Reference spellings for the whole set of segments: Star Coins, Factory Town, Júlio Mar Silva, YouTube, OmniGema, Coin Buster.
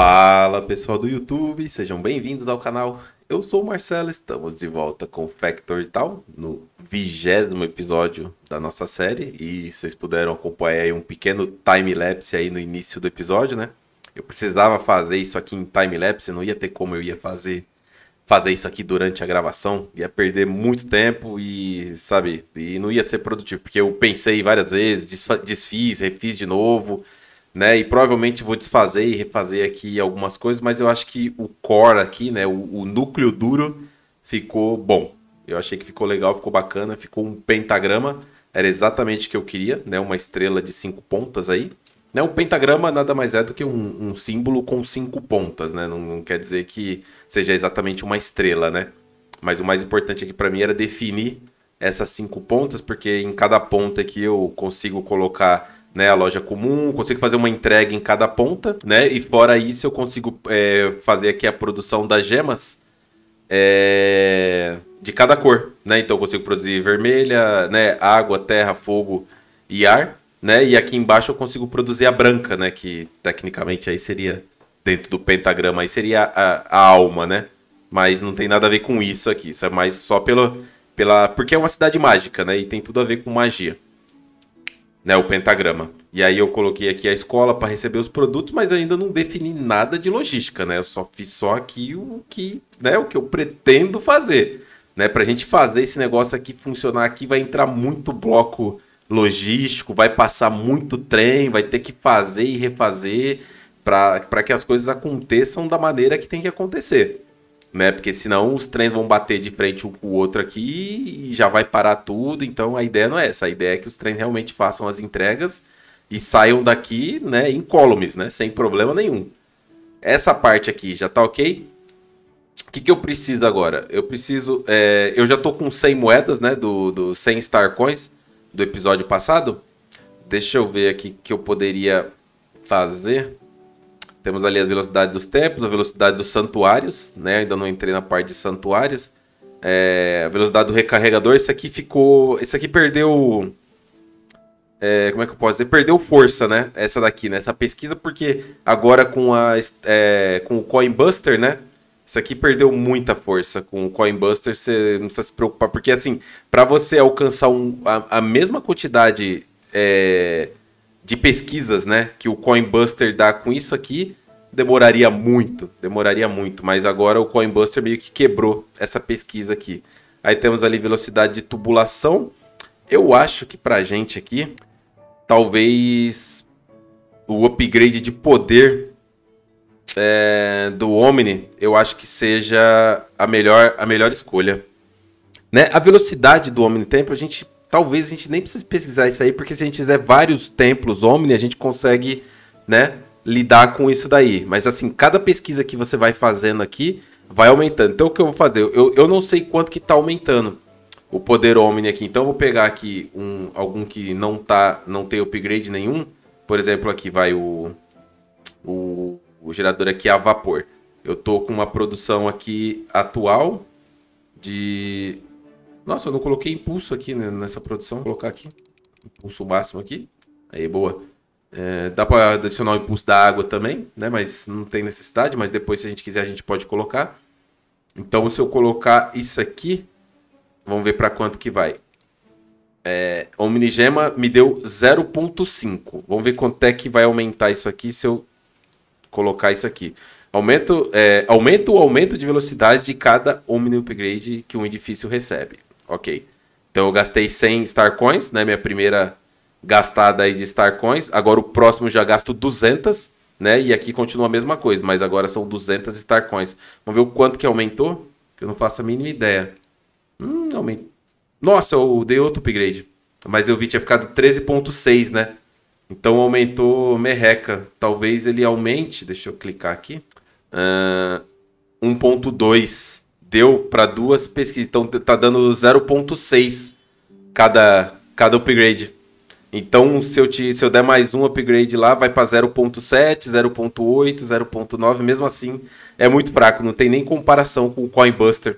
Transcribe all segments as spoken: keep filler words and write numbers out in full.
Fala pessoal do YouTube, sejam bem-vindos ao canal. Eu sou o Marcelo, estamos de volta com Factory Town no vigésimo episódio da nossa série. E vocês puderam acompanhar aí um pequeno time-lapse aí no início do episódio, né? Eu precisava fazer isso aqui em time-lapse, não ia ter como eu ia fazer, fazer isso aqui durante a gravação. Ia perder muito tempo e, sabe, e não ia ser produtivo, porque eu pensei várias vezes, desfiz, refiz de novo, né? E provavelmente vou desfazer e refazer aqui algumas coisas, mas eu acho que o core aqui, né? O, o núcleo duro ficou bom. Eu achei que ficou legal, ficou bacana, ficou um pentagrama. Era exatamente o que eu queria, né? Uma estrela de cinco pontas aí. Né? Um pentagrama nada mais é do que um, um símbolo com cinco pontas, né? Não, não quer dizer que seja exatamente uma estrela, né? Mas o mais importante aqui para mim era definir essas cinco pontas, porque em cada ponta aqui eu consigo colocar, né, a loja comum, consigo fazer uma entrega em cada ponta, né? E fora isso eu consigo é, fazer aqui a produção das gemas é, de cada cor, né? Então eu consigo produzir vermelha, né, água, terra, fogo e ar, né? E aqui embaixo eu consigo produzir a branca, né? Que tecnicamente aí seria, dentro do pentagrama aí seria a, a alma, né? Mas não tem nada a ver com isso aqui, isso é mais só pelo, pela... porque é uma cidade mágica, né? E tem tudo a ver com magia, né, o pentagrama. E aí eu coloquei aqui a escola para receber os produtos, mas ainda não defini nada de logística, né? Eu só fiz só aqui o que, né, o que eu pretendo fazer, né? Para a gente fazer esse negócio aqui funcionar, aqui vai entrar muito bloco logístico, vai passar muito trem, vai ter que fazer e refazer para que as coisas aconteçam da maneira que tem que acontecer, né? Porque senão os trens vão bater de frente um com o outro aqui e já vai parar tudo. Então a ideia não é essa, a ideia é que os trens realmente façam as entregas e saiam daqui, né, incólumes, né, sem problema nenhum. Essa parte aqui já tá ok. O que, que eu preciso agora? Eu preciso, é, eu já tô com cem moedas, né, do, do cem Star Coins do episódio passado. Deixa eu ver aqui que eu poderia fazer. Temos ali as velocidades dos templos, a velocidade dos santuários, né? Ainda não entrei na parte de santuários. É, a velocidade do recarregador, isso aqui ficou... Isso aqui perdeu... É, como é que eu posso dizer? Perdeu força, né? Essa daqui, né? Essa pesquisa, porque agora com, a, é, com o Coin Buster, né? Isso aqui perdeu muita força. Com o Coin Buster você não precisa se preocupar, porque assim, para você alcançar um, a, a mesma quantidade... É, de pesquisas, né, que o Coin Buster dá com isso aqui, demoraria muito, demoraria muito, mas agora o Coin Buster meio que quebrou essa pesquisa aqui. Aí temos ali velocidade de tubulação. Eu acho que pra gente aqui, talvez o upgrade de poder é, do Omni, eu acho que seja a melhor, a melhor escolha, né? A velocidade do Omni Tempo, a gente... Talvez a gente nem precise pesquisar isso aí, porque se a gente fizer vários templos Omni, a gente consegue, né, lidar com isso daí. Mas assim, cada pesquisa que você vai fazendo aqui vai aumentando. Então o que eu vou fazer? Eu, eu não sei quanto que tá aumentando o poder Omni aqui. Então eu vou pegar aqui um, algum que não, tá, não tem upgrade nenhum. Por exemplo, aqui vai o, o, o gerador aqui a vapor. Eu tô com uma produção aqui atual de... Nossa, eu não coloquei impulso aqui, né, nessa produção. Vou colocar aqui, impulso máximo aqui. Aí, boa. É, dá para adicionar o impulso da água também, né? Mas não tem necessidade, mas depois se a gente quiser a gente pode colocar. Então se eu colocar isso aqui, vamos ver para quanto que vai. É, o OmniGema me deu zero ponto cinco. Vamos ver quanto é que vai aumentar isso aqui se eu colocar isso aqui. Aumento, é, aumento o aumento de velocidade de cada Omni Upgrade que um edifício recebe. Ok, então eu gastei cem Star Coins, né? Minha primeira gastada aí de Star Coins. Agora o próximo já gasto duzentas, né? E aqui continua a mesma coisa, mas agora são duzentas Star Coins. Vamos ver o quanto que aumentou, que eu não faço a mínima ideia. Hum, aumentou. Nossa, eu dei outro upgrade, mas eu vi que tinha ficado treze ponto seis, né? Então aumentou merreca. Talvez ele aumente, deixa eu clicar aqui, uh, um ponto dois. Deu para duas pesquisas. Então tá dando zero ponto seis cada, cada upgrade. Então se eu, te, se eu der mais um upgrade lá, vai para zero ponto sete, zero ponto oito, zero ponto nove. Mesmo assim é muito fraco. Não tem nem comparação com o Coin Buster.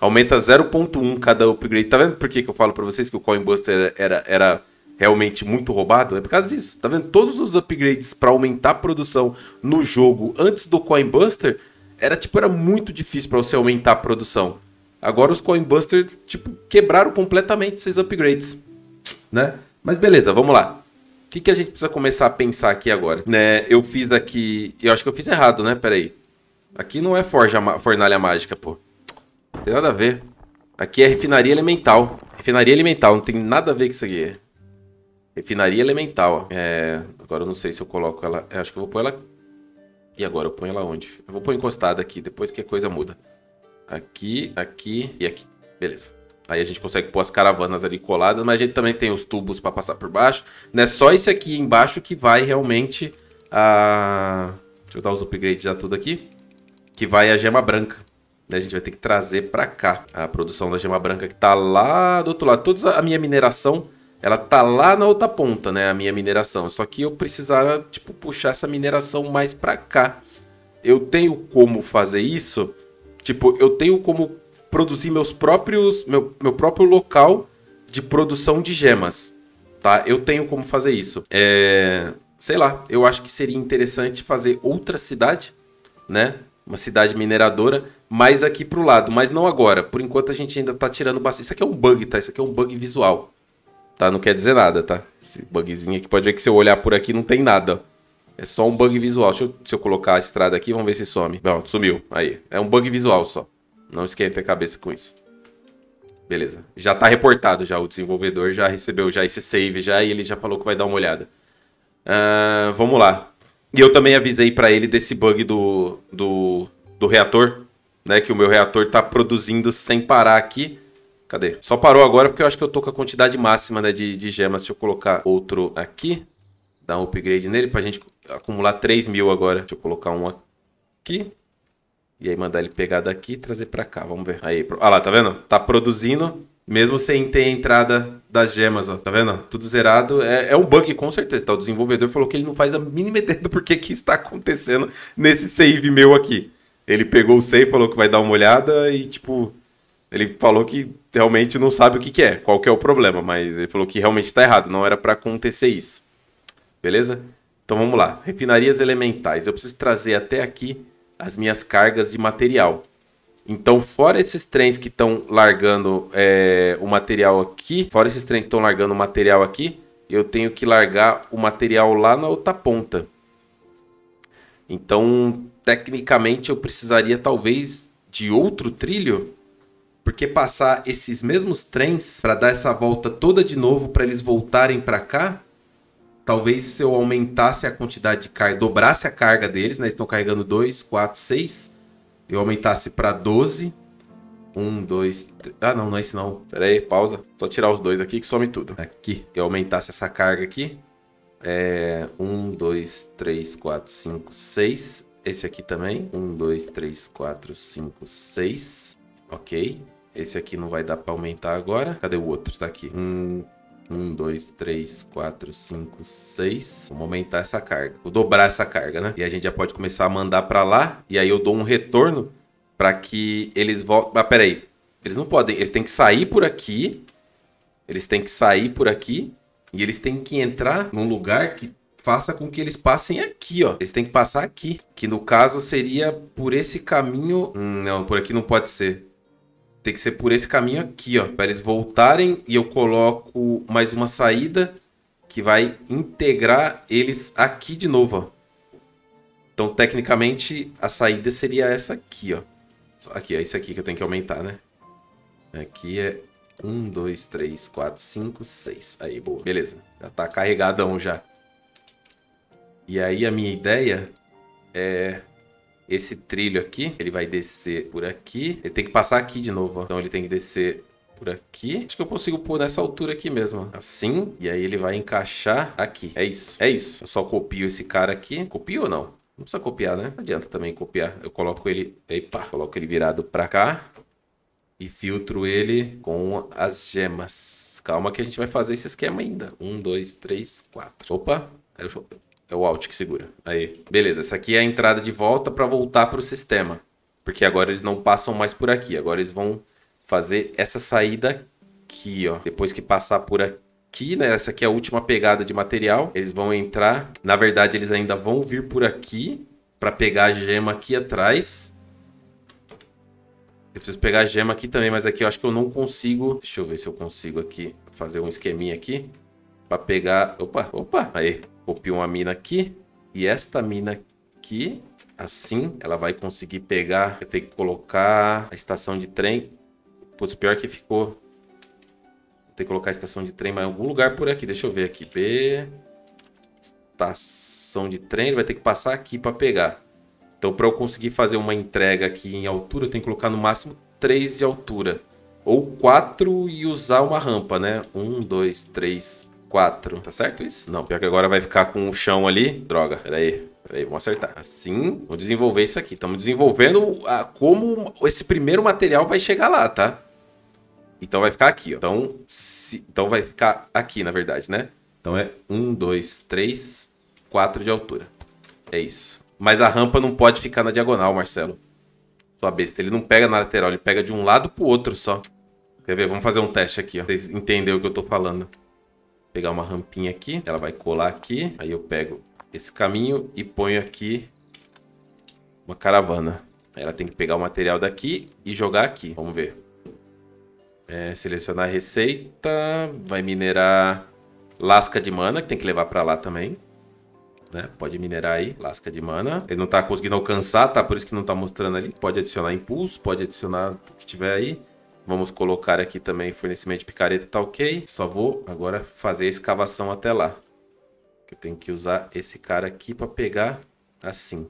Aumenta zero ponto um cada upgrade. Tá vendo por que, que eu falo para vocês que o Coin Buster era, era, realmente muito roubado, é por causa disso. Tá vendo? Todos os upgrades para aumentar a produção no jogo antes do Coin Buster, era tipo, era muito difícil para você aumentar a produção. Agora os Coin Buster, tipo, quebraram completamente esses upgrades, né? Mas beleza, vamos lá. O que, que a gente precisa começar a pensar aqui agora? Né, eu fiz aqui... Eu acho que eu fiz errado, né? Pera aí. Aqui não é forja, fornalha mágica, pô. Não tem nada a ver. Aqui é refinaria elemental. Refinaria elemental, não tem nada a ver com isso aqui. Refinaria elemental, ó. É... Agora eu não sei se eu coloco ela... Eu acho que eu vou pôr ela... E agora? Eu ponho ela onde? Eu vou pôr encostada aqui, depois que a coisa muda. Aqui, aqui e aqui. Beleza. Aí a gente consegue pôr as caravanas ali coladas, mas a gente também tem os tubos para passar por baixo. Não é só esse aqui embaixo que vai realmente a... Deixa eu dar os upgrades já tudo aqui. Que vai a gema branca. A gente vai ter que trazer para cá a produção da gema branca que tá lá do outro lado. Toda a minha mineração, ela tá lá na outra ponta, né? A minha mineração. Só que eu precisava, tipo, puxar essa mineração mais para cá. Eu tenho como fazer isso... Tipo, eu tenho como produzir meus próprios, meu, meu próprio local de produção de gemas, tá? Eu tenho como fazer isso. É, sei lá, eu acho que seria interessante fazer outra cidade, né? Uma cidade mineradora, mais aqui pro lado, mas não agora. Por enquanto a gente ainda tá tirando bastante. Isso aqui é um bug, tá? Isso aqui é um bug visual, tá? Não quer dizer nada, tá? Esse bugzinho aqui, pode ver que se eu olhar por aqui não tem nada, é só um bug visual. Deixa eu, deixa eu colocar a estrada aqui, vamos ver se some. Bom, sumiu. Aí, é um bug visual só. Não esquenta a cabeça com isso. Beleza. Já tá reportado já. O desenvolvedor já recebeu já esse save já e ele já falou que vai dar uma olhada. Uh, vamos lá. E eu também avisei pra ele desse bug do, do, do reator, né? Que o meu reator tá produzindo sem parar aqui. Cadê? Só parou agora porque eu acho que eu tô com a quantidade máxima, né, de, de gemas. Deixa eu colocar outro aqui. Dar um upgrade nele pra gente acumular três mil agora. Deixa eu colocar um aqui. E aí mandar ele pegar daqui e trazer pra cá. Vamos ver. Aí, olha lá, tá vendo? Tá produzindo mesmo sem ter a entrada das gemas, ó. Tá vendo? Tudo zerado. É, é um bug, com certeza, tá? O desenvolvedor falou que ele não faz a mínima ideia do porquê que está acontecendo nesse save meu aqui. Ele pegou o save, falou que vai dar uma olhada e, tipo... Ele falou que realmente não sabe o que que é, qual que é o problema. Mas ele falou que realmente tá errado. Não era pra acontecer isso. Beleza? Então vamos lá. Refinarias elementais. Eu preciso trazer até aqui as minhas cargas de material. Então, fora esses trens que estão largando é, o material aqui, fora esses trens que estão largando o material aqui, eu tenho que largar o material lá na outra ponta. Então, tecnicamente, eu precisaria talvez de outro trilho, porque passar esses mesmos trens para dar essa volta toda de novo para eles voltarem para cá. Talvez se eu aumentasse a quantidade de carga, dobrasse a carga deles, né? Eles estão carregando dois, quatro, seis. Eu aumentasse para doze. um, dois, três... Ah, não, não é isso não. Pera aí, pausa. Só tirar os dois aqui que some tudo. Aqui. Eu aumentasse essa carga aqui. É... um, dois, três, quatro, cinco, seis. Esse aqui também. um, dois, três, quatro, cinco, seis. Ok. Esse aqui não vai dar para aumentar agora. Cadê o outro? Tá aqui. Um... um, dois, três, quatro, cinco, seis. Vamos aumentar essa carga. Vou dobrar essa carga, né? E a gente já pode começar a mandar pra lá. E aí eu dou um retorno pra que eles voltem... Ah, pera aí. Eles não podem. Eles têm que sair por aqui. Eles têm que sair por aqui. E eles têm que entrar num lugar que faça com que eles passem aqui, ó. Eles têm que passar aqui. Que no caso seria por esse caminho... Hum, não, por aqui não pode ser. Tem que ser por esse caminho aqui, ó. Para eles voltarem e eu coloco mais uma saída que vai integrar eles aqui de novo, ó. Então, tecnicamente, a saída seria essa aqui, ó. Aqui, é isso aqui que eu tenho que aumentar, né? Aqui é um, dois, três, quatro, cinco, seis. Aí, boa. Beleza. Já tá carregadão já. E aí, a minha ideia é... Esse trilho aqui, ele vai descer por aqui. Ele tem que passar aqui de novo, ó. Então ele tem que descer por aqui. Acho que eu consigo pôr nessa altura aqui mesmo, ó. Assim. E aí ele vai encaixar aqui. É isso, é isso. Eu só copio esse cara aqui. Copio ou não? Não precisa copiar, né? Não adianta também copiar. Eu coloco ele... Epa! Coloco ele virado pra cá. E filtro ele com as gemas. Calma que a gente vai fazer esse esquema ainda. Um, dois, três, quatro. Opa! Aí eu... É o Alt que segura. Aí. Beleza, essa aqui é a entrada de volta para voltar para o sistema. Porque agora eles não passam mais por aqui. Agora eles vão fazer essa saída aqui, ó. Depois que passar por aqui, aqui, né? Essa aqui é a última pegada de material. Eles vão entrar. Na verdade, eles ainda vão vir por aqui para pegar a gema aqui atrás. Eu preciso pegar a gema aqui também, mas aqui eu acho que eu não consigo... Deixa eu ver se eu consigo aqui fazer um esqueminha aqui para pegar... Opa, opa! Aí, copio uma mina aqui. E esta mina aqui, assim, ela vai conseguir pegar... Eu tenho que colocar a estação de trem. Putz, pior que ficou... Tem que colocar a estação de trem, mas em algum lugar por aqui. Deixa eu ver aqui. B. Estação de trem. Ele vai ter que passar aqui para pegar. Então, para eu conseguir fazer uma entrega aqui em altura, eu tenho que colocar no máximo três de altura. Ou quatro e usar uma rampa, né? um, dois, três, quatro. Tá certo isso? Não. Pior que agora vai ficar com o chão ali. Droga. Pera aí. Pera aí. Vamos acertar. Assim. Vou desenvolver isso aqui. Estamos desenvolvendo a, como esse primeiro material vai chegar lá, tá? Então vai ficar aqui, ó. Então, se... então vai ficar aqui, na verdade, né? Então é um, dois, três, quatro de altura. É isso. Mas a rampa não pode ficar na diagonal, Marcelo. Sua besta. Ele não pega na lateral, ele pega de um lado pro outro só. Quer ver? Vamos fazer um teste aqui, ó. Vocês entenderam o que eu tô falando. Vou pegar uma rampinha aqui. Ela vai colar aqui. Aí eu pego esse caminho e ponho aqui uma caravana. Aí ela tem que pegar o material daqui e jogar aqui. Vamos ver. É, selecionar a receita, vai minerar lasca de mana, que tem que levar pra lá também, né? Pode minerar aí, lasca de mana. Ele não tá conseguindo alcançar, tá? Por isso que não tá mostrando ali. Pode adicionar impulso, pode adicionar o que tiver aí. Vamos colocar aqui também fornecimento de picareta, tá ok. Só vou agora fazer a escavação até lá. Eu tenho que usar esse cara aqui pra pegar assim.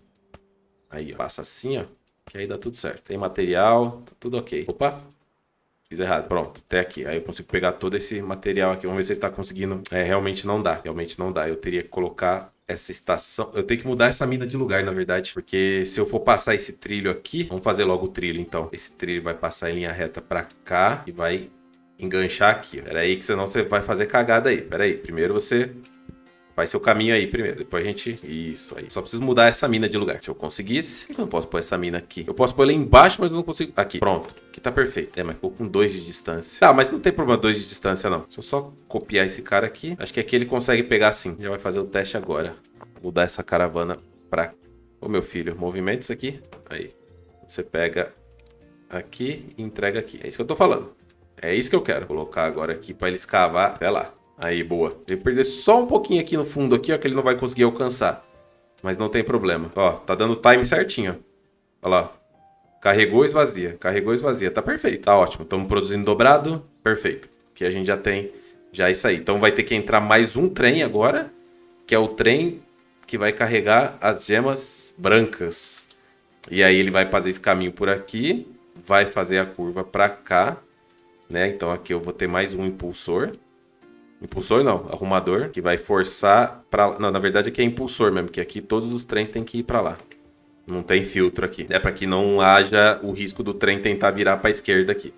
Aí, ó, passa assim, ó, que aí dá tudo certo. Tem material, tá tudo ok. Opa! Fiz errado. Pronto, até aqui. Aí eu consigo pegar todo esse material aqui. Vamos ver se ele tá conseguindo. É, realmente não dá. Realmente não dá. Eu teria que colocar essa estação. Eu tenho que mudar essa mina de lugar, na verdade. Porque se eu for passar esse trilho aqui... Vamos fazer logo o trilho, então. Esse trilho vai passar em linha reta pra cá. E vai enganchar aqui. Pera aí, que senão você vai fazer cagada aí. Pera aí. Primeiro você... Faz seu caminho aí primeiro. Depois a gente... Isso aí. Só preciso mudar essa mina de lugar. Se eu conseguisse... Por que eu não posso pôr essa mina aqui? Eu posso pôr ela embaixo, mas eu não consigo... Aqui. Pronto. Aqui tá perfeito. É, mas ficou com dois de distância. Tá, mas não tem problema dois de distância, não. Se eu só copiar esse cara aqui... Acho que aqui ele consegue pegar assim. Já vai fazer o teste agora. Mudar essa caravana pra... Ô, meu filho. Movimento isso aqui. Aí. Você pega aqui e entrega aqui. É isso que eu tô falando. É isso que eu quero. Vou colocar agora aqui pra ele escavar até lá. Aí, boa. Ele perder só um pouquinho aqui no fundo aqui, ó, que ele não vai conseguir alcançar. Mas não tem problema. Ó, tá dando o time certinho, ó. Olha lá. Carregou, esvazia. Carregou, esvazia. Tá perfeito. Tá ótimo. Estamos produzindo dobrado. Perfeito. Aqui a gente já tem já isso aí. Então vai ter que entrar mais um trem agora, que é o trem que vai carregar as gemas brancas. E aí ele vai fazer esse caminho por aqui, vai fazer a curva pra cá, né? Então aqui eu vou ter mais um impulsor. Impulsor não, arrumador, que vai forçar pra... Não, na verdade aqui é impulsor mesmo, porque aqui todos os trens têm que ir pra lá. Não tem filtro aqui. É pra que não haja o risco do trem tentar virar pra esquerda aqui.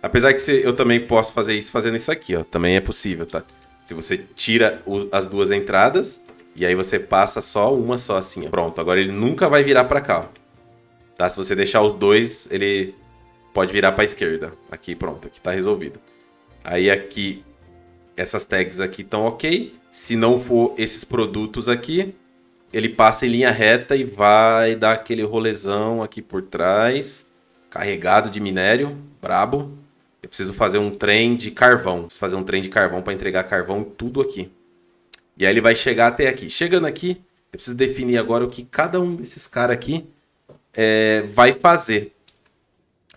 Apesar que eu também posso fazer isso fazendo isso aqui, ó. Também é possível, tá? Se você tira o, as duas entradas e aí você passa só uma só assim, ó. Pronto, agora ele nunca vai virar pra cá, ó. Tá? Se você deixar os dois, ele pode virar pra esquerda. Aqui, pronto, aqui tá resolvido. Aí aqui... Essas tags aqui estão ok. Se não for esses produtos aqui, ele passa em linha reta e vai dar aquele rolezão aqui por trás. Carregado de minério. Brabo. Eu preciso fazer um trem de carvão. Preciso fazer um trem de carvão para entregar carvão tudo aqui. E aí ele vai chegar até aqui. Chegando aqui, eu preciso definir agora o que cada um desses caras aqui é, vai fazer.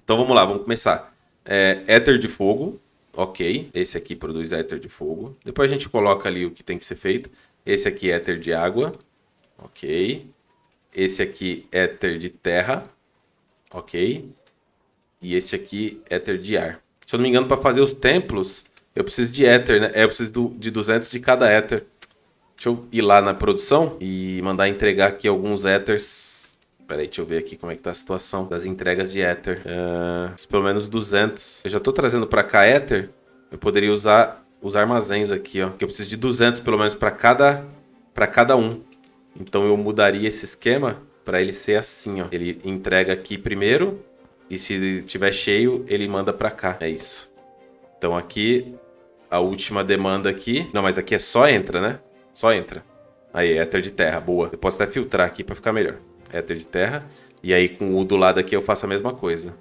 Então vamos lá, vamos começar. É, éter de fogo. Ok, esse aqui produz éter de fogo. Depois a gente coloca ali o que tem que ser feito. Esse aqui é éter de água. Ok. Esse aqui é éter de terra. Ok. E esse aqui é éter de ar. Se eu não me engano, para fazer os templos, eu preciso de éter, né? Eu preciso do, de duzentos de cada éter. Deixa eu ir lá na produção e mandar entregar aqui alguns éters. Peraí, deixa eu ver aqui como é que tá a situação das entregas de éter. Uh, pelo menos duzentos. Eu já tô trazendo pra cá éter. Eu poderia usar os armazéns aqui, ó. Que eu preciso de duzentos pelo menos pra cada, pra cada um. Então eu mudaria esse esquema pra ele ser assim, ó. Ele entrega aqui primeiro. E se tiver cheio, ele manda pra cá. É isso. Então aqui a última demanda aqui. Não, mas aqui é só entra, né? Só entra. Aí, éter de terra, boa. Eu posso até filtrar aqui pra ficar melhor. Éter de terra. E aí, com o do lado aqui, eu faço a mesma coisa.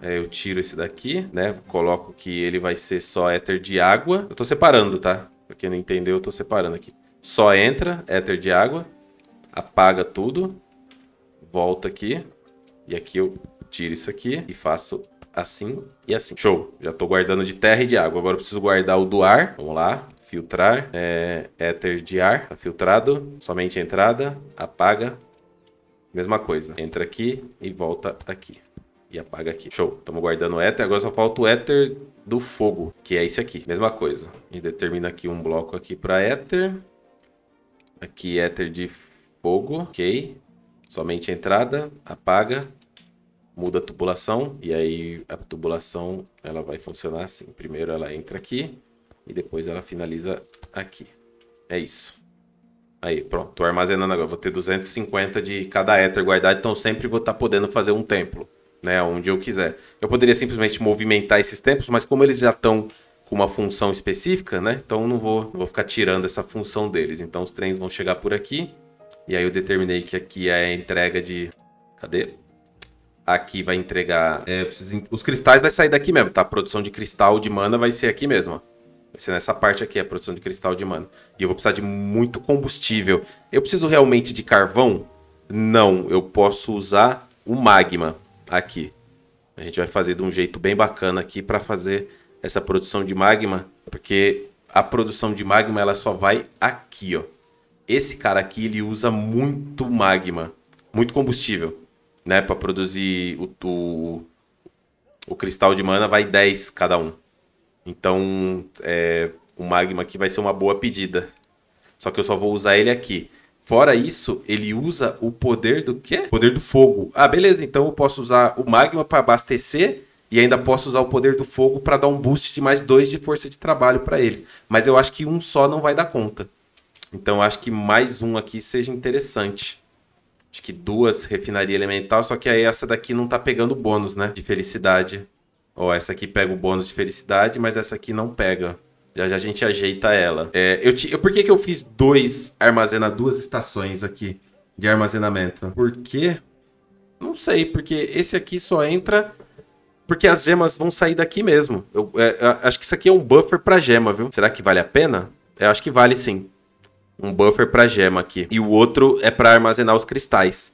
É, eu tiro esse daqui, né? Coloco que ele vai ser só éter de água. Eu tô separando, tá? Pra quem não entendeu, eu tô separando aqui. Só entra, éter de água. Apaga tudo. Volta aqui. E aqui eu tiro isso aqui e faço assim e assim. Show! Já tô guardando de terra e de água. Agora eu preciso guardar o do ar. Vamos lá. Filtrar. É, éter de ar. Tá filtrado. Somente a entrada. Apaga. Mesma coisa. Entra aqui e volta aqui. E apaga aqui. Show. Estamos guardando o éter. Agora só falta o éter do fogo, que é esse aqui. Mesma coisa. A gente determina aqui um bloco aqui para éter. Aqui éter de fogo. Ok. Somente a entrada. Apaga. Muda a tubulação. E aí a tubulação ela vai funcionar assim. Primeiro ela entra aqui. E depois ela finaliza aqui. É isso. Aí, pronto, tô armazenando agora. Vou ter duzentos e cinquenta de cada éter guardado, então sempre vou estar tá podendo fazer um templo, né? Onde eu quiser. Eu poderia simplesmente movimentar esses templos, mas como eles já estão com uma função específica, né? Então eu não vou, não vou ficar tirando essa função deles. Então os trens vão chegar por aqui. E aí eu determinei que aqui é a entrega de... Cadê? Aqui vai entregar... É, eu preciso... Os cristais vai sair daqui mesmo, tá? A produção de cristal de mana vai ser aqui mesmo, ó. Vai ser nessa parte aqui, a produção de cristal de mana. E eu vou precisar de muito combustível. Eu preciso realmente de carvão? Não, eu posso usar o magma aqui. A gente vai fazer de um jeito bem bacana aqui para fazer essa produção de magma. Porque a produção de magma ela só vai aqui, ó. Esse cara aqui ele usa muito magma. Muito combustível, né? Para produzir o, o, o cristal de mana vai dez cada um. Então, é, o magma aqui vai ser uma boa pedida. Só que eu só vou usar ele aqui. Fora isso, ele usa o poder do quê? Poder do fogo. Ah, beleza. Então eu posso usar o magma para abastecer. E ainda posso usar o poder do fogo para dar um boost de mais dois de força de trabalho para ele. Mas eu acho que um só não vai dar conta. Então eu acho que mais um aqui seja interessante. Acho que duas refinaria elemental. Só que aí essa daqui não tá pegando bônus, né? De felicidade. Ó, oh, essa aqui pega o bônus de felicidade, mas essa aqui não pega. Já já a gente ajeita ela. É, eu te, eu, por que que eu fiz dois armazena, duas estações aqui de armazenamento? Por quê? Não sei, porque esse aqui só entra porque as gemas vão sair daqui mesmo. Eu, é, eu acho que isso aqui é um buffer pra gema, viu? Será que vale a pena? Eu acho que vale sim. Um buffer pra gema aqui. E o outro é pra armazenar os cristais.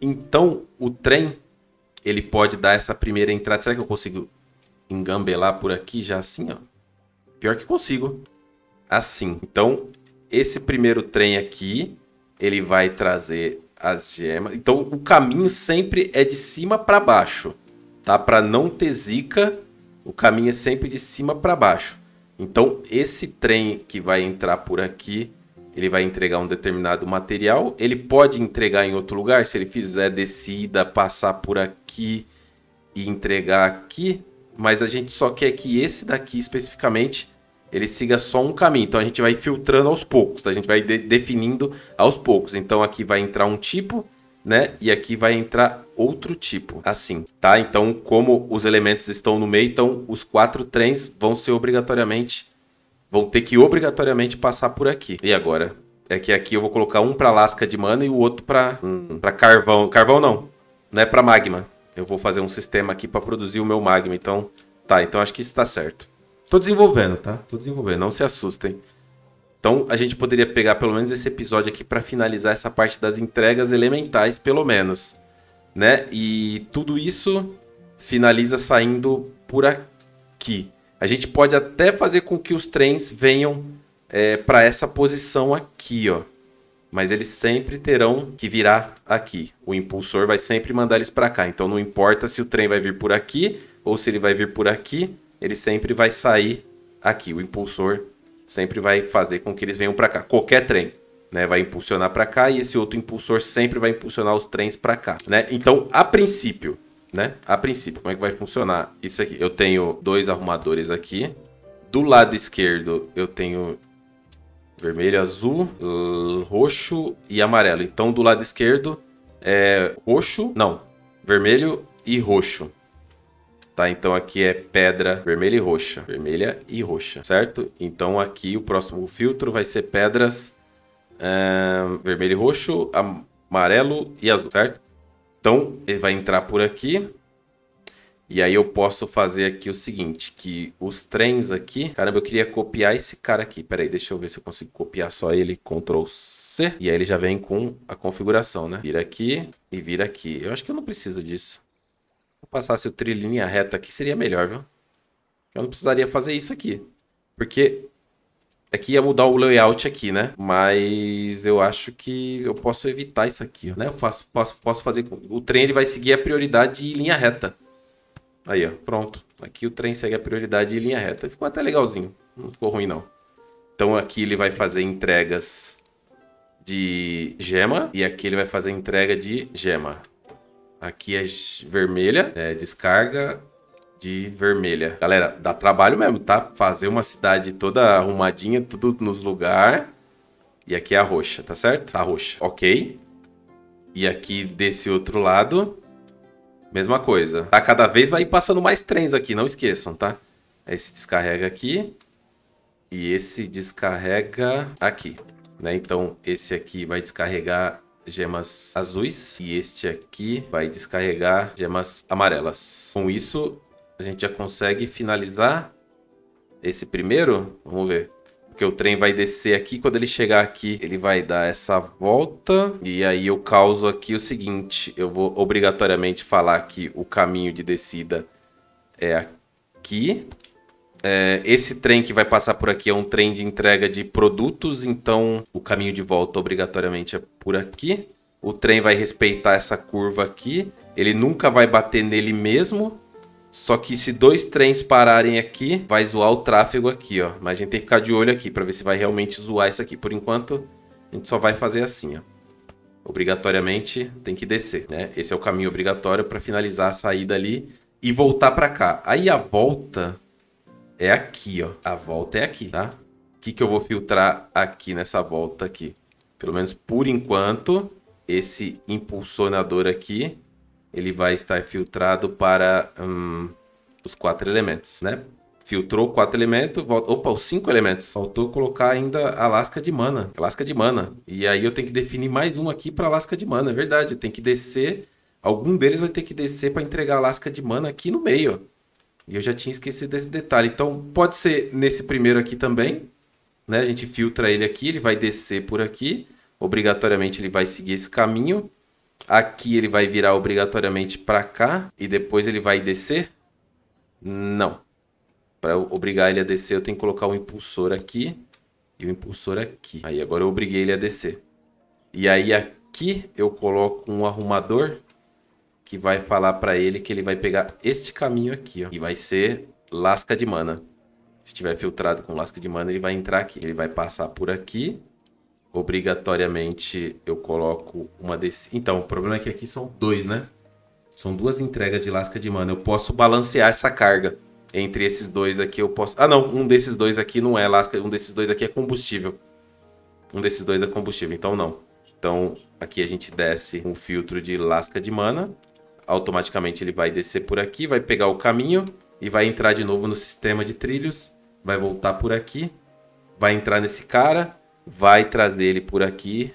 Então, o trem... Ele pode dar essa primeira entrada. Será que eu consigo engambelar por aqui já assim, ó? Pior que consigo. Assim. Então, esse primeiro trem aqui, ele vai trazer as gemas. Então, o caminho sempre é de cima para baixo, tá? Para não ter zica, o caminho é sempre de cima para baixo. Então, esse trem que vai entrar por aqui, ele vai entregar um determinado material. Ele pode entregar em outro lugar. Se ele fizer descida, passar por aqui e entregar aqui. Mas a gente só quer que esse daqui, especificamente, ele siga só um caminho. Então a gente vai filtrando aos poucos, tá? A gente vai de- definindo aos poucos. Então aqui vai entrar um tipo, né? E aqui vai entrar outro tipo. Assim, tá? Então como os elementos estão no meio, então os quatro trens vão ser obrigatoriamente... Vão ter que obrigatoriamente passar por aqui. E agora? É que aqui eu vou colocar um para lasca de mana e o outro para hum, para carvão. Carvão não. Não é para magma. Eu vou fazer um sistema aqui para produzir o meu magma. Então, tá. Então acho que isso tá certo. Tô desenvolvendo, tá? Tô desenvolvendo. Não se assustem. Então a gente poderia pegar pelo menos esse episódio aqui para finalizar essa parte das entregas elementais, pelo menos, né? E tudo isso finaliza saindo por aqui. A gente pode até fazer com que os trens venham é, para essa posição aqui, ó. Mas eles sempre terão que virar aqui. O impulsor vai sempre mandar eles para cá. Então não importa se o trem vai vir por aqui ou se ele vai vir por aqui. Ele sempre vai sair aqui. O impulsor sempre vai fazer com que eles venham para cá. Qualquer trem, né, vai impulsionar para cá e esse outro impulsor sempre vai impulsionar os trens para cá, né? Então, a princípio... Né? A princípio, como é que vai funcionar isso aqui? Eu tenho dois arrumadores aqui. Do lado esquerdo eu tenho vermelho, azul, roxo e amarelo. Então do lado esquerdo é roxo, não, vermelho e roxo. Tá, então aqui é pedra vermelha e roxa. Vermelha e roxa, certo? Então aqui o próximo filtro vai ser pedras hum, vermelho e roxo, amarelo e azul, certo? Então ele vai entrar por aqui. E aí eu posso fazer aqui o seguinte, que os trens aqui... Caramba, eu queria copiar esse cara aqui. Pera aí, deixa eu ver se eu consigo copiar só ele. control C. E aí ele já vem com a configuração, né? Vira aqui e vira aqui. Eu acho que eu não preciso disso. Se eu passasse o trilinha reta aqui, seria melhor, viu? Eu não precisaria fazer isso aqui. Porque aqui ia mudar o layout aqui, né? Mas eu acho que eu posso evitar isso aqui, né? Eu faço, posso, posso fazer... O trem ele vai seguir a prioridade de linha reta. Aí, ó. Pronto. Aqui o trem segue a prioridade de linha reta. Ficou até legalzinho. Não ficou ruim, não. Então aqui ele vai fazer entregas de gema. E aqui ele vai fazer entrega de gema. Aqui é vermelha, é descarga de vermelha. Galera, dá trabalho mesmo, tá? Fazer uma cidade toda arrumadinha, tudo nos lugares. E aqui é a roxa, tá certo? A roxa, ok. E aqui desse outro lado, mesma coisa. Tá, cada vez vai passando mais trens aqui, não esqueçam, tá? Esse descarrega aqui e esse descarrega aqui, né? Então esse aqui vai descarregar gemas azuis e este aqui vai descarregar gemas amarelas. Com isso a gente já consegue finalizar esse primeiro. Vamos ver, porque o trem vai descer aqui. Quando ele chegar aqui ele vai dar essa volta e aí eu causo aqui o seguinte. Eu vou obrigatoriamente falar que o caminho de descida é aqui. É, esse trem que vai passar por aqui é um trem de entrega de produtos, então o caminho de volta obrigatoriamente é por aqui. O trem vai respeitar essa curva aqui, ele nunca vai bater nele mesmo, só que se dois trens pararem aqui, vai zoar o tráfego aqui, ó. Mas a gente tem que ficar de olho aqui para ver se vai realmente zoar isso aqui. Por enquanto, a gente só vai fazer assim, ó. Obrigatoriamente tem que descer, né? Esse é o caminho obrigatório para finalizar a saída ali e voltar para cá. Aí a volta... é aqui, ó. A volta é aqui, tá? O que que eu vou filtrar aqui nessa volta aqui? Pelo menos por enquanto, esse impulsionador aqui, ele vai estar filtrado para hum, os quatro elementos, né? Filtrou quatro elementos, volta... Opa, os cinco elementos. Faltou colocar ainda a lasca de mana. A lasca de mana. E aí eu tenho que definir mais um aqui para a lasca de mana, é verdade. Tem que descer, algum deles vai ter que descer para entregar a lasca de mana aqui no meio, ó. E eu já tinha esquecido desse detalhe. Então, pode ser nesse primeiro aqui também, né? A gente filtra ele aqui, ele vai descer por aqui. Obrigatoriamente, ele vai seguir esse caminho. Aqui, ele vai virar obrigatoriamente para cá. E depois ele vai descer? Não. Para obrigar ele a descer, eu tenho que colocar o impulsor aqui e o impulsor aqui. Aí, agora eu obriguei ele a descer. E aí, aqui, eu coloco um arrumador... que vai falar para ele que ele vai pegar este caminho aqui, ó. E vai ser lasca de mana. Se tiver filtrado com lasca de mana, ele vai entrar aqui. Ele vai passar por aqui. Obrigatoriamente, eu coloco uma descida. Então, o problema é que aqui são dois, né? São duas entregas de lasca de mana. Eu posso balancear essa carga. Entre esses dois aqui, eu posso... Ah, não. Um desses dois aqui não é lasca. Um desses dois aqui é combustível. Um desses dois é combustível. Então, não. Então, aqui a gente desce um filtro de lasca de mana. Automaticamente ele vai descer por aqui, vai pegar o caminho e vai entrar de novo no sistema de trilhos, vai voltar por aqui, vai entrar nesse cara, vai trazer ele por aqui,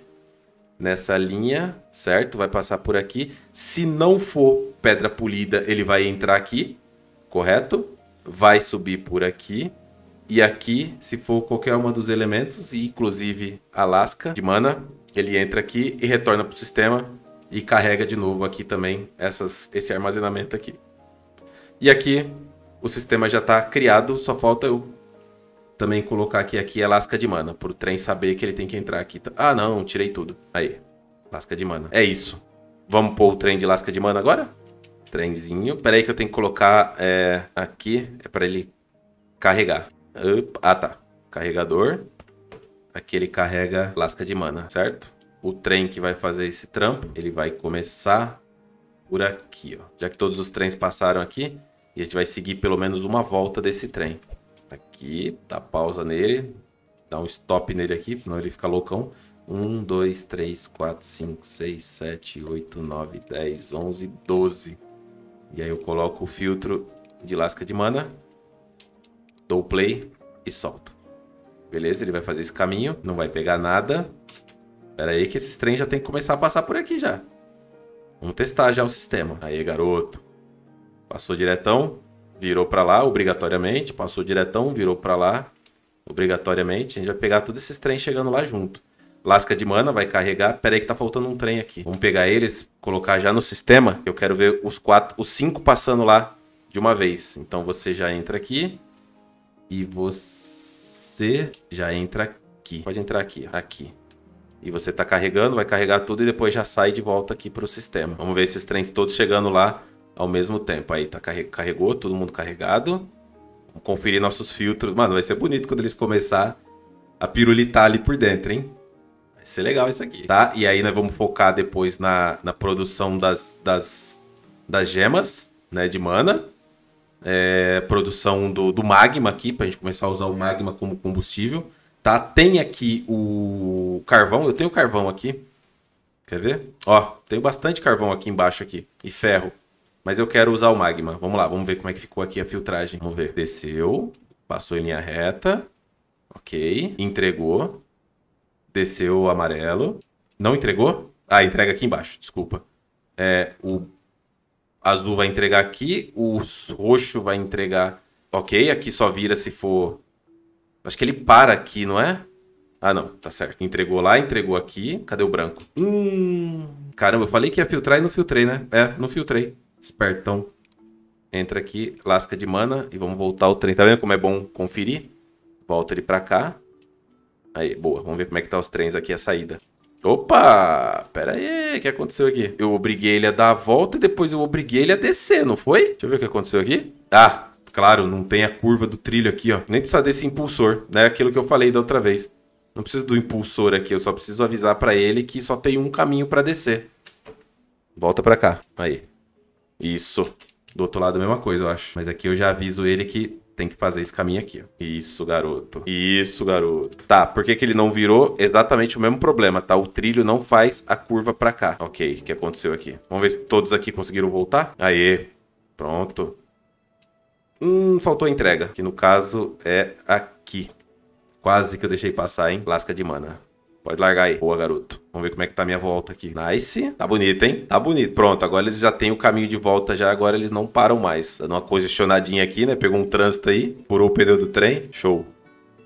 nessa linha, certo? Vai passar por aqui. Se não for pedra polida, ele vai entrar aqui, correto? Vai subir por aqui e aqui, se for qualquer um dos elementos, e inclusive a lasca de mana, ele entra aqui e retorna para o sistema. E carrega de novo aqui também essas, esse armazenamento aqui. E aqui o sistema já está criado, só falta eu também colocar aqui, aqui a lasca de mana, para o trem saber que ele tem que entrar aqui. Ah não, tirei tudo. Aí, lasca de mana. É isso. Vamos pôr o trem de lasca de mana agora? Trenzinho. Pera aí que eu tenho que colocar é, aqui, é para ele carregar. Opa, ah tá, carregador. Aqui ele carrega lasca de mana, certo? O trem que vai fazer esse trampo, ele vai começar por aqui, ó. Já que todos os trens passaram aqui, e a gente vai seguir pelo menos uma volta desse trem. Aqui, dá pausa nele, dá um stop nele aqui, senão ele fica loucão. um, dois, três, quatro, cinco, seis, sete, oito, nove, dez, onze, doze. E aí eu coloco o filtro de lasca de mana. Dou play e solto. Beleza, ele vai fazer esse caminho. Não vai pegar nada. Pera aí que esses trens já tem que começar a passar por aqui já. Vamos testar já o sistema. Aí, garoto. Passou diretão. Virou pra lá, obrigatoriamente. Passou diretão, virou pra lá, obrigatoriamente. A gente vai pegar todos esses trens chegando lá junto. Lasca de mana, vai carregar. Pera aí que tá faltando um trem aqui. Vamos pegar eles, colocar já no sistema. Eu quero ver os quatro, os cinco passando lá de uma vez. Então você já entra aqui. E você já entra aqui. Pode entrar aqui, aqui. E você tá carregando, vai carregar tudo e depois já sai de volta aqui pro sistema. Vamos ver esses trens todos chegando lá ao mesmo tempo. Aí tá carre... carregou, todo mundo carregado. Vamos conferir nossos filtros. Mano, vai ser bonito quando eles começar a pirulitar ali por dentro, hein? Vai ser legal isso aqui, tá? E aí nós vamos focar depois na, na produção das, das, das gemas, né, de mana. É, produção do, do magma aqui, pra gente começar a usar o magma como combustível, tá? Tem aqui o carvão, eu tenho carvão aqui, quer ver? Ó, tenho bastante carvão aqui embaixo aqui, e ferro, mas eu quero usar o magma. Vamos lá, vamos ver como é que ficou aqui a filtragem, vamos ver. Desceu, passou em linha reta, ok, entregou, desceu o amarelo, não entregou? Ah, entrega aqui embaixo, desculpa. É, o azul vai entregar aqui, o roxo vai entregar... Ok, aqui só vira se for... Acho que ele para aqui, não é? Ah, não, tá certo. Entregou lá, entregou aqui. Cadê o branco? Hum... Caramba, eu falei que ia filtrar e não filtrei, né? É, não filtrei. Espertão. Entra aqui, lasca de mana e vamos voltar o trem. Tá vendo como é bom conferir? Volta ele pra cá. Aí, boa. Vamos ver como é que tá os trens aqui, a saída. Opa, pera aí, o que aconteceu aqui? Eu obriguei ele a dar a volta e depois eu obriguei ele a descer, não foi? Deixa eu ver o que aconteceu aqui. Ah, claro, não tem a curva do trilho aqui, ó. Nem precisa desse impulsor, né? Aquilo que eu falei da outra vez. Não preciso do impulsor aqui, eu só preciso avisar pra ele que só tem um caminho pra descer. Volta pra cá, aí. Isso. Do outro lado a mesma coisa, eu acho. Mas aqui eu já aviso ele que... tem que fazer esse caminho aqui, ó. Isso, garoto. Isso, garoto. Tá, por que que ele não virou? Exatamente o mesmo problema, tá? O trilho não faz a curva pra cá. Ok, o que aconteceu aqui? Vamos ver se todos aqui conseguiram voltar. Aê. Pronto. Hum, faltou a entrega. Que no caso é aqui. Quase que eu deixei passar, hein? Lasca de mana. Pode largar aí. Boa, garoto. Vamos ver como é que tá a minha volta aqui. Nice. Tá bonito, hein? Tá bonito. Pronto, agora eles já têm o caminho de volta já. Agora eles não param mais. Dando uma congestionadinha aqui, né? Pegou um trânsito aí. Furou o pneu do trem. Show.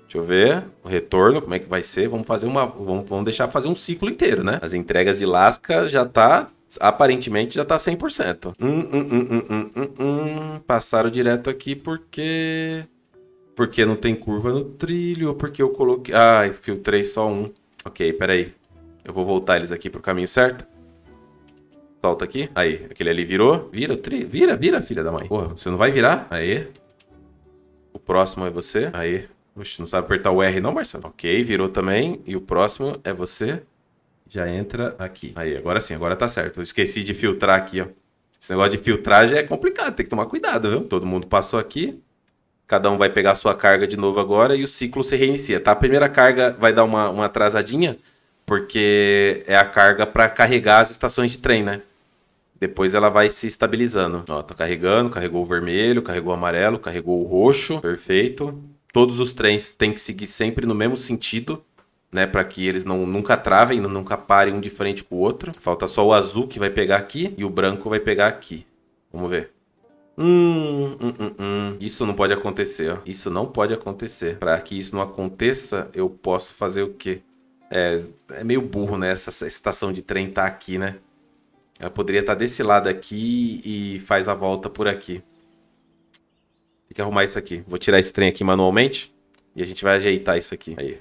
Deixa eu ver. O retorno, como é que vai ser? Vamos fazer uma... Vamos, vamos deixar fazer um ciclo inteiro, né? As entregas de lasca já tá... Aparentemente já tá cem por cento. Hum, hum, hum, hum, hum, hum, hum. Passaram direto aqui porque... Porque não tem curva no trilho. Porque eu coloquei... Ah, filtrei só um. Ok, peraí. Eu vou voltar eles aqui pro caminho certo. Solta aqui. Aí, aquele ali virou. Vira, tri... vira, vira, filha da mãe. Porra, você não vai virar? Aí. O próximo é você. Aí. Oxe, não sabe apertar o R não, Marcelo? Ok, virou também. E o próximo é você. Já entra aqui. Aí, agora sim, agora tá certo. Eu esqueci de filtrar aqui, ó. Esse negócio de filtragem é complicado, tem que tomar cuidado, viu? Todo mundo passou aqui. Cada um vai pegar a sua carga de novo agora e o ciclo se reinicia, tá? A primeira carga vai dar uma, uma atrasadinha, porque é a carga para carregar as estações de trem, né? Depois ela vai se estabilizando. Ó, tá carregando, carregou o vermelho, carregou o amarelo, carregou o roxo, perfeito. Todos os trens têm que seguir sempre no mesmo sentido, né? Para que eles não, nunca travem, nunca parem um de frente pro outro. Falta só o azul que vai pegar aqui e o branco vai pegar aqui. Vamos ver. Hum, hum, hum, hum, isso não pode acontecer, ó. Isso não pode acontecer. Para que isso não aconteça, eu posso fazer o quê? É, é meio burro, né? Essa, essa estação de trem tá aqui, né? Ela poderia estar tá desse lado aqui e faz a volta por aqui. Tem que arrumar isso aqui. Vou tirar esse trem aqui manualmente e a gente vai ajeitar isso aqui. Aí,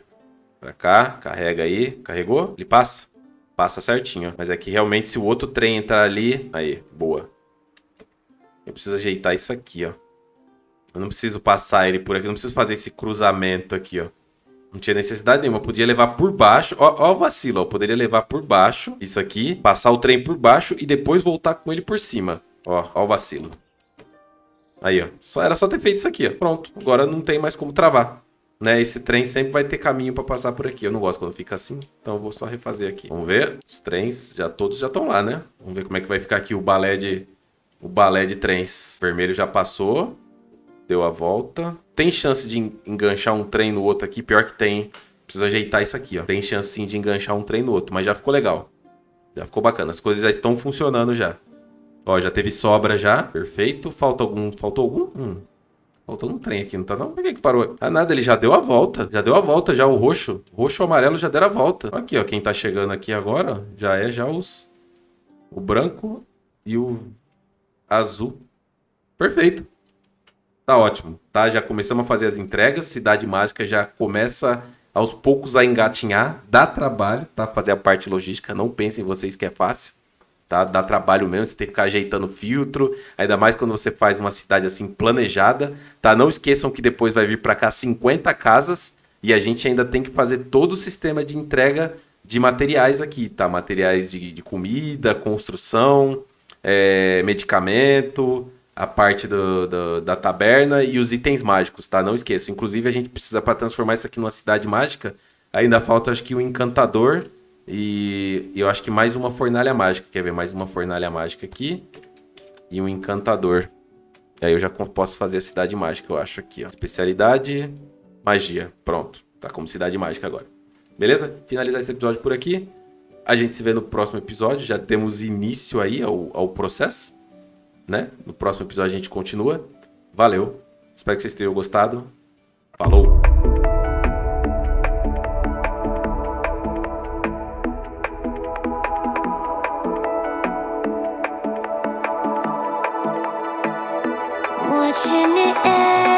pra cá, carrega aí. Carregou? Ele passa? Passa certinho, ó. Mas é que realmente se o outro trem entrar ali... Aí, boa. Eu preciso ajeitar isso aqui, ó. Eu não preciso passar ele por aqui. Eu não preciso fazer esse cruzamento aqui, ó. Não tinha necessidade nenhuma. Eu podia levar por baixo. Ó, ó o vacilo, ó. Eu poderia levar por baixo isso aqui. Passar o trem por baixo e depois voltar com ele por cima. Ó, ó o vacilo. Aí, ó. Só, era só ter feito isso aqui, ó. Pronto. Agora não tem mais como travar, né? Esse trem sempre vai ter caminho pra passar por aqui. Eu não gosto quando fica assim. Então eu vou só refazer aqui. Vamos ver. Os trens já todos já estão lá, né? Vamos ver como é que vai ficar aqui o balé de... o balé de trens. O vermelho já passou. Deu a volta. Tem chance de enganchar um trem no outro aqui? Pior que tem. Preciso ajeitar isso aqui, ó. Tem chance sim de enganchar um trem no outro, mas já ficou legal. Já ficou bacana. As coisas já estão funcionando já. Ó, já teve sobra já. Perfeito. Falta algum... Faltou algum? Hum. Faltou um trem aqui, não tá não? Por que que parou? Ah, nada. Ele já deu a volta. Já deu a volta já o roxo. Roxo e amarelo já deram a volta. Aqui, ó. Quem tá chegando aqui agora já é já os... O branco e o azul. Perfeito. Tá ótimo, tá? Já começamos a fazer as entregas. Cidade Mágica já começa aos poucos a engatinhar. Dá trabalho, tá? Fazer a parte logística. Não pensem vocês que é fácil, tá? Dá trabalho mesmo. Você tem que ficar ajeitando filtro. Ainda mais quando você faz uma cidade assim planejada, tá? Não esqueçam que depois vai vir pra cá cinquenta casas. E a gente ainda tem que fazer todo o sistema de entrega de materiais aqui, tá? Materiais de, de comida, construção, é, medicamento... A parte do, do, da taberna e os itens mágicos, tá? Não esqueço. Inclusive, a gente precisa, para transformar isso aqui numa cidade mágica, ainda falta, acho que, um encantador e, e eu acho que mais uma fornalha mágica. Quer ver? Mais uma fornalha mágica aqui e um encantador. E aí eu já posso fazer a cidade mágica, eu acho, aqui, ó. Especialidade, magia. Pronto. Tá como cidade mágica agora. Beleza? Finalizar esse episódio por aqui. A gente se vê no próximo episódio. Já temos início aí ao, ao processo. Né? No próximo episódio a gente continua. Valeu. Espero que vocês tenham gostado. Falou! Watching it.